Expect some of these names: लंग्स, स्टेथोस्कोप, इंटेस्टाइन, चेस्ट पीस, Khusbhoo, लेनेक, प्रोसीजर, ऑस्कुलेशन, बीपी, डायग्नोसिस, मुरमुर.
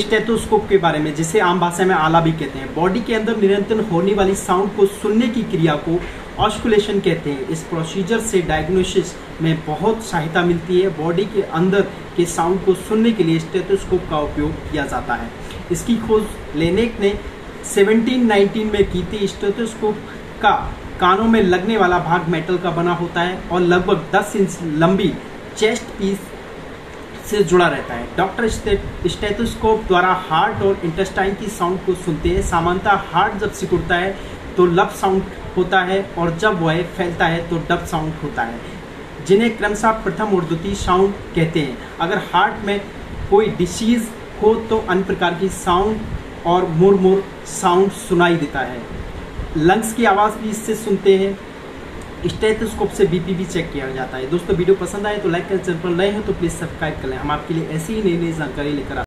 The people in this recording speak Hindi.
स्टेथोस्कोप के बारे में, जिसे आम भाषा में आला भी कहते हैं। बॉडी के अंदर निरंतर होने वाली साउंड को सुनने की क्रिया को ऑस्कुलेशन कहते हैं। इस प्रोसीजर से डायग्नोसिस में बहुत सहायता मिलती है। बॉडी के अंदर के साउंड को सुनने के लिए स्टेथोस्कोप का उपयोग किया जाता है। इसकी खोज लेनेक ने 1719 में की थी। स्टेथोस्कोप का कानों में लगने वाला भाग मेटल का बना होता है और लगभग 10 इंच लंबी चेस्ट पीस से जुड़ा रहता है। डॉक्टर स्टेथोस्कोप द्वारा हार्ट और इंटेस्टाइन की साउंड को सुनते हैं। सामान्यतः हार्ट जब सिकुड़ता है तो लब साउंड होता है और जब वह फैलता है तो डब साउंड होता है, जिन्हें क्रमशः प्रथम और द्वितीय साउंड कहते हैं। अगर हार्ट में कोई डिसीज हो तो अन्य प्रकार की साउंड और मुरमुर साउंड सुनाई देता है। लंग्स की आवाज़ भी इससे सुनते हैं। स्टेथोस्कोप से बीपी भी चेक किया जाता है। दोस्तों, वीडियो पसंद आए तो लाइक करें, चैनल पर नए हो तो प्लीज़ सब्सक्राइब करें। हम आपके लिए ऐसी ही नई जानकारी लेकर आते हैं।